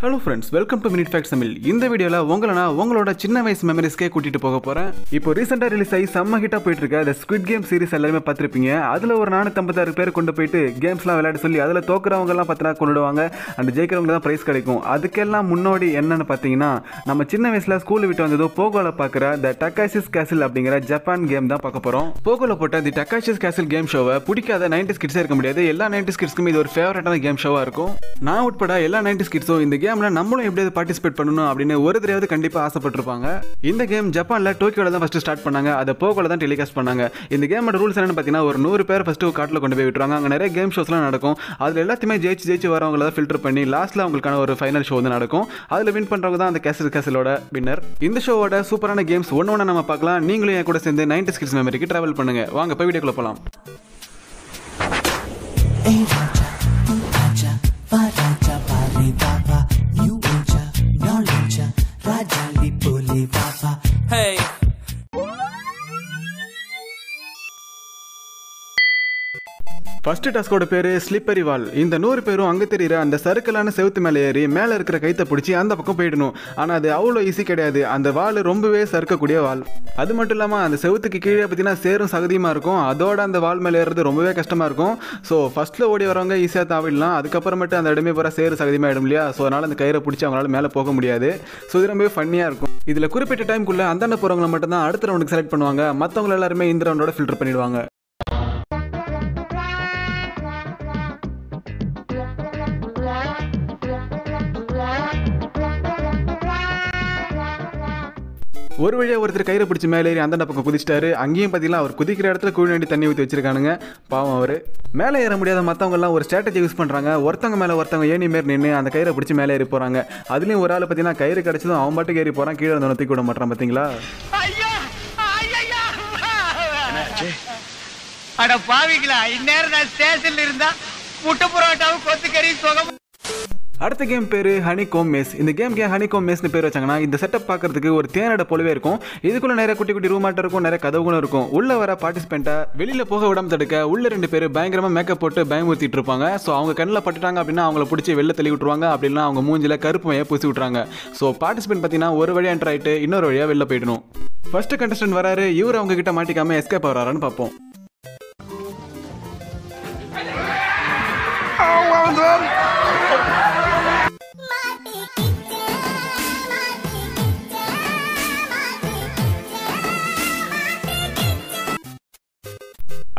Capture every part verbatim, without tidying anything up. Hello friends, welcome to Minute Facts Tamil. In this video, I will tell you about your memories. Now, recently released a summer hit the Squid Game series. That's why I told you games and the prize. That's why school the Takeshi's Castle is Japan game. The Takeshi's Castle game show is nineties kids. All nineties kids are favorite game show. I would put all nineties kids. We will participate in this game. This game is started Tokyo first. Start That's why telecast this game. The rules are one hundred first to cart. There game shows. That's filter last a final show. That's win the Castle Castle winner. In this show, we super games. We will nineties kids memory. Travel video. Hey! First task is called Slippery Wall. This one hundred people are அந்த சர்க்கலான செவுத்து மேல ஏறி மேல இருக்கிற கைத்தை பிடிச்சி அந்த பக்கம் போய்டணும். ஆனா அது அவ்வளவு ஈஸி கிடையாது. அந்த வால் ரொம்பவே சர்க்கக்கூடிய வால். அது மட்டும் இல்லாம அந்த செவுத்துக்கு கீழே பத்தினா சேரும் சகதியமா இருக்கும். அதோட அந்த வால் மேல ஏறது ரொம்பவே கஷ்டமா இருக்கும். சோ ஃபர்ஸ்ட்ல ஓடி வரவங்க ஈஸியா தாவிடலாம். அதுக்கு அப்புறமேட்டு அந்த இடமே போற சேரும் சகதியமா ஆயிடும்லையா. சோ அதனால அந்த கயிறை பிடிச்சி அவங்களால மேல போக முடியாது. சோ இது ரொம்பவே ஃபன்னியா இருக்கும். இதுல குறிப்பிட்ட டைம்க்குள்ள அந்தன போறவங்க மட்டும் தான் அடுத்த ரவுண்டுக்கு செலக்ட் பண்ணுவாங்க. மத்தவங்க எல்லாரும் இந்த ரவுண்டோட ஃபில்டர் பண்ணிடுவாங்க. ஒரு வழியா ஒருத்தர் கயிறை பிடிச்சி மேலே ஏறி அந்த பக்கம் குதிச்சிட்டாரு. அங்கேயும் பார்த்தீங்கன்னா அவர் குதிக்கிற இடத்துல கூழ் வேண்டி தண்ணி ஊற்றி வச்சிருக்கானுங்க. பாவம் அவர் மேலே ஏற முடியாத மற்றவங்க எல்லாம் ஒரு ஸ்ட்ராட்டஜி யூஸ் பண்ணுறாங்க. ஒருத்தவங்க மேலே ஒருத்தவங்க ஏணி மாரி நின்று அந்த கயிறை பிடிச்சி மேலே ஏறி போகிறாங்க. அதுலேயும் ஒரு ஆள் பார்த்தீங்கன்னா கயிறு கிடச்சதும் அவன் பாட்டுக்கு ஏறி போகிறான். கீழே இருந்தவனை தூக்கி விட மாட்டான். பார்த்தீங்களா அடுத்த கேம் பேரு ஹனிகோம் மேஸ். இந்த கேமுக்கு ஹனிகோம் மேஸ்னு பேர் வச்சாங்கன்னா இந்த செட்டப் பார்க்கறதுக்கு ஒரு தேனோட போலவே இருக்கும். இதுக்குள்ள நிறைய குட்டி குட்டி ரூமாட்ட இருக்கும், நிறைய கதவுகளும் இருக்கும். உள்ள வர பார்ட்டிசிபென்ட்டை வெளியில போக விடாம தடுக்க உள்ள ரெண்டு பேர் பயங்கரமா மேக்கப் போட்டு பயமுறுத்திட்டு இருப்பாங்க. ஸோ அவங்க கண்ணில் பட்டுட்டாங்க அப்படின்னா அவங்கள பிடிச்சி வெளில தள்ளி விட்டுருவாங்க. அப்படின்னா அவங்க மூஞ்சில கருப்பு மையை பூசி விட்டுறாங்க. ஸோ பார்ட்டிசிபென்ட் பார்த்தீங்கன்னா ஒரு வழியா என்டர் ஆயிட்டு இன்னொரு வழியா வெளில போயிடணும். ஃபர்ஸ்ட் கண்டஸ்டன்ட் வராரு. இவர் அவங்க கிட்ட மாட்டிக்காம எஸ்கேப் ஆகிறாரான்னு பார்ப்போம்.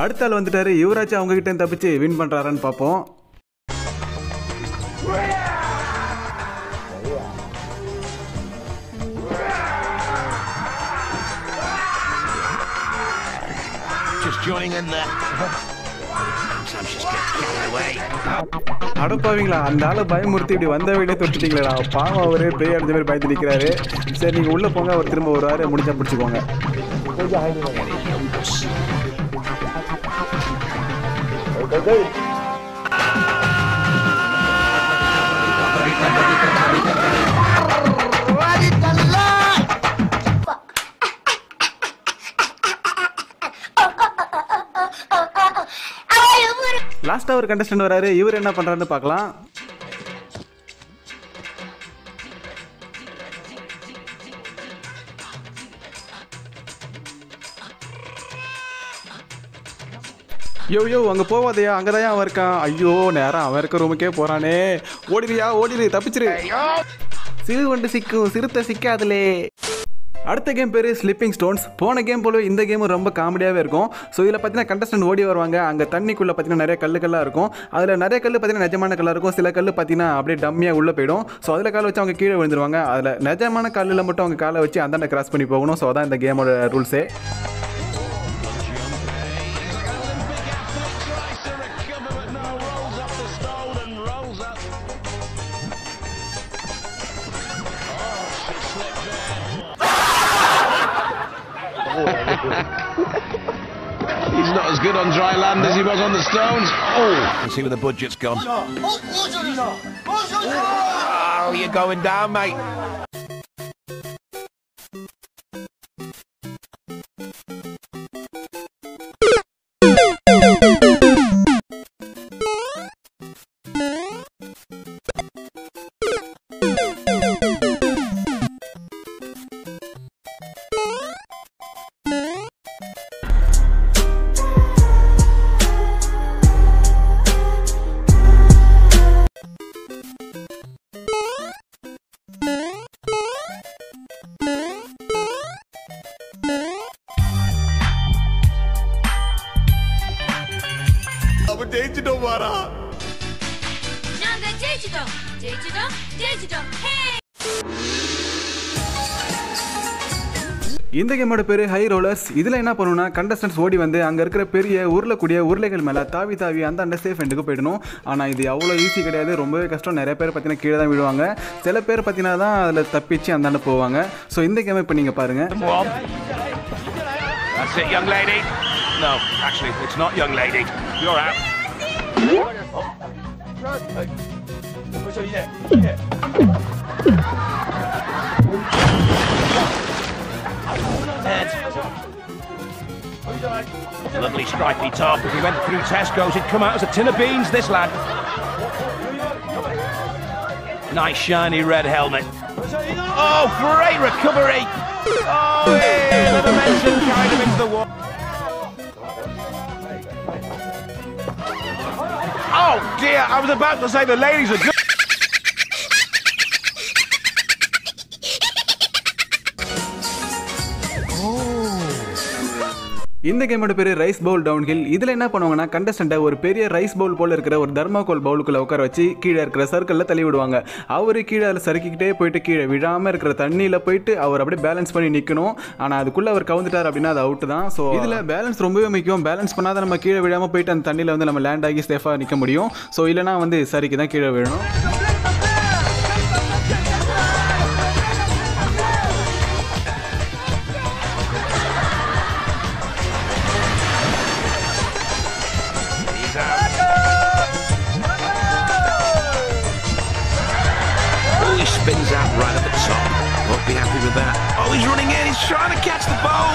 அடுத்த ஆள் வந்துட்டாரு. யுவராஜ் அவங்க கிட்ட தப்பிச்சு வின் பண்றாரான்னு பார்ப்போம். அடப்பாவீங்களா, அந்த ஆளை பயமுறுத்தி இப்படி வந்த வீடே தொட்டுட்டீங்களா? பாவம் அவரு பேய் அடைஞ்ச மாதிரி பயந்து நிற்கிறாரு. சரி நீங்க உள்ள போங்க, அவர் திரும்ப ஒரு ஆறு முடிஞ்சா பிடிச்சிக்கோங்க. லாஸ்டா ஒரு கண்டஸ்டன்ட் வராரு. இவர் என்ன பண்றாருன்னு பார்க்கலாம். யோ யோ அங்கே போவாதையா, அங்கே தான் அவன் இருக்கான். ஐயோ நேரம் அவன் இருக்க ரூமுக்கே போகிறானே. ஓடிடுயா, ஓடிடு, தப்பிச்சிரு. சிறு கொண்டு சிக்கும் சிறுத்தை சிக்காதுலே. அடுத்த கேம் பேர் ஸ்லிப்பிங் ஸ்டோன்ஸ். போன கேம் போல இந்த கேமும் ரொம்ப காமெடியாகவே இருக்கும். ஸோ இதில் பார்த்தீங்கன்னா கண்டஸ்டன்ட் ஓடி வருவாங்க. அங்கே தண்ணிக்குள்ளே பார்த்தீங்கன்னா நிறைய கல்லுக்கெல்லாம் இருக்கும். அதில் நிறைய கல் பார்த்தீங்கன்னா நிஜமான கல்லாக இருக்கும். சில கல் பார்த்தீங்கன்னா அப்படியே டம்மியாக உள்ளே போயிடும். ஸோ அதில் காலை வச்சு அவங்க கீழே விழுந்துருவாங்க. அதில் நிஜமான கல்லில் மட்டும் அவங்க காலை வச்சு அந்தாண்ட கிராஸ் பண்ணி போகணும். ஸோ அதான் இந்த கேமோட ரூல்ஸே. He's not as good on dry land as he was on the stones. Oh, let's see where the budget's gone. Oh, you're going down, mate. Digital, digital, hey! இந்த கேமோட பேரு ஹை ரோலர்ஸ். இதில் என்ன பண்ணணும்னா contestants ஓடி வந்து அங்கே இருக்கிற பெரிய உருளக்கூடிய உருளைகள் மேலே தாவி தாவி அந்த அண்டர் சேஃப் எண்டுக்கு போயிடணும். ஆனால் இது அவ்வளோ ஈஸி கிடையாது, ரொம்பவே கஷ்டம். நிறைய பேர் பார்த்தீங்கன்னா கீழே தான் விழுவாங்க, சில பேர் பார்த்தீங்கன்னா தான் அதில் தப்பிச்சு அந்தாண்ட போவாங்க. ஸோ இந்த கேமை இப்போ நீங்கள் பாருங்கள். A lovely stripy top. If he went through Tesco's, he'd come out as a tin of beans, this lad. Nice shiny red helmet. Oh, great recovery. Oh, yeah, the dimension carried him into the wall. Oh, dear, I was about to say the ladies are good. இந்த கேமோட பேர் rice Pavul down hill. இதில் என்ன பண்ணுவாங்கன்னா கண்டஸ்டண்ட்டை ஒரு பெரிய rice Pavul போல் இருக்கிற ஒரு தர்மாகோல் பவுலுக்குள்ளே உட்கார வச்சு கீழே இருக்கிற சர்க்கிளில் தள்ளி விடுவாங்க. அவர் கீழே அதில் சறுக்கிக்கிட்டே போயிட்டு கீழே விழாமல் இருக்கிற தண்ணியில் போயிட்டு அவர் அப்படியே பேலன்ஸ் பண்ணி நிற்கணும். ஆனால் அதுக்குள்ளே அவர் கவுந்துட்டார் அப்படின்னா அது அவுட்டு தான். ஸோ இதில் பேலன்ஸ் ரொம்பவே முக்கியம். பேலன்ஸ் பண்ணாத நம்ம கீழே விழாமல் போயிட்டு அந்த தண்ணியில் வந்து நம்ம லேண்ட் ஆகி சேஃபாக நிற்க முடியும். ஸோ இல்லைனா வந்து சறுக்கி தான் கீழே விழணும். Spins out right at the top. Won't be happy with that. Oh, he's running in. He's trying to catch the ball.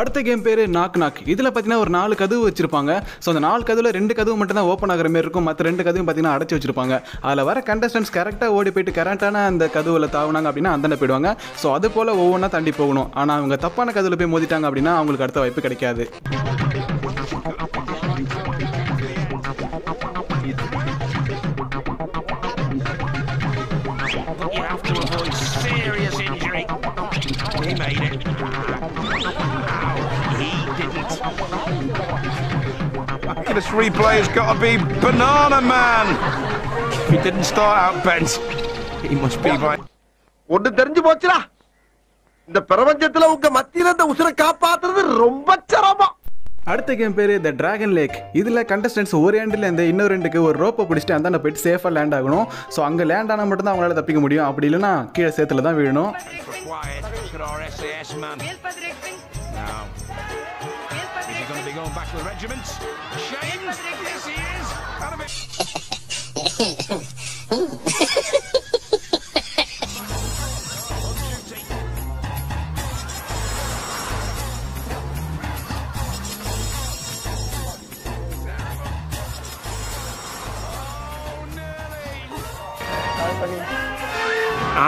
அடுத்த கேம் பேர் நாக் நாக். இதில் பார்த்தீங்கன்னா ஒரு நாலு கதவு வச்சுருப்பாங்க. ஸோ அந்த நாலு கதவில் ரெண்டு கதவு மட்டும்தான் ஓப்பன் ஆகிற மாரி இருக்கும், மற்ற ரெண்டு கதவும் பார்த்தீங்கன்னா அடைச்சி வச்சிருப்பாங்க. அதில் வர கண்டஸ்டன்ஸ் கரெக்டாக ஓடி போயிட்டு கரெக்டான அந்த கதவில் தாவினாங்க அப்படின்னா அந்தாண்ட போயிடுவாங்க. ஸோ அது போல் ஒவ்வொன்றா தாண்டி போகணும். ஆனால் அவங்க தப்பான கதவில் போய் மோதிட்டாங்க அப்படின்னா அவங்களுக்கு அடுத்த வாய்ப்பு கிடைக்காது. This replay has got to be Banana Man. If he didn't start out bent, he must be by. ஒன்னு தெரிஞ்சு போச்சுடா. இந்த பிரபஞ்சத்துல உங்க மத்தியில இந்த உசுரை காப்பாத்துறது ரொம்ப சிரமம். அடுத்த கேம் பேர் த ட்ராகன் லேக். இதில் கண்டஸ்டன்ஸ் ஒரு ஹேண்டிலேருந்து இன்னொரு ரெண்டுக்கு ஒரு ரோப்பை பிடிச்சிட்டு அந்தாண்ட போயிட்டு சேஃபாக லேண்ட் ஆகணும். ஸோ அங்கே லேண்ட் ஆனால் மட்டும்தான் அவங்களால தப்பிக்க முடியும். அப்படி இல்லைன்னா கீழே சேத்துல தான் விழணும்.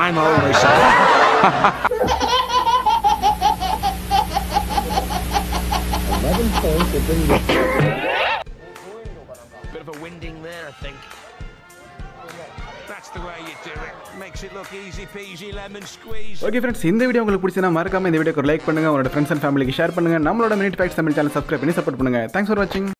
I'm almost eleven points have been missed. Bit of a winding there, I think. That's the way you do it. Makes it look easy peasy lemon squeeze. Okay friends, இந்த வீடியோ உங்களுக்கு பிடிச்சனா மறக்காம இந்த வீடியோக்கு ஒரு லைக் பண்ணுங்க, உங்க friends and family க்கு ஷேர் பண்ணுங்க. நம்மளோட Minute Facts Tamil channel subscribe பண்ணி support பண்ணுங்க. Thanks for watching.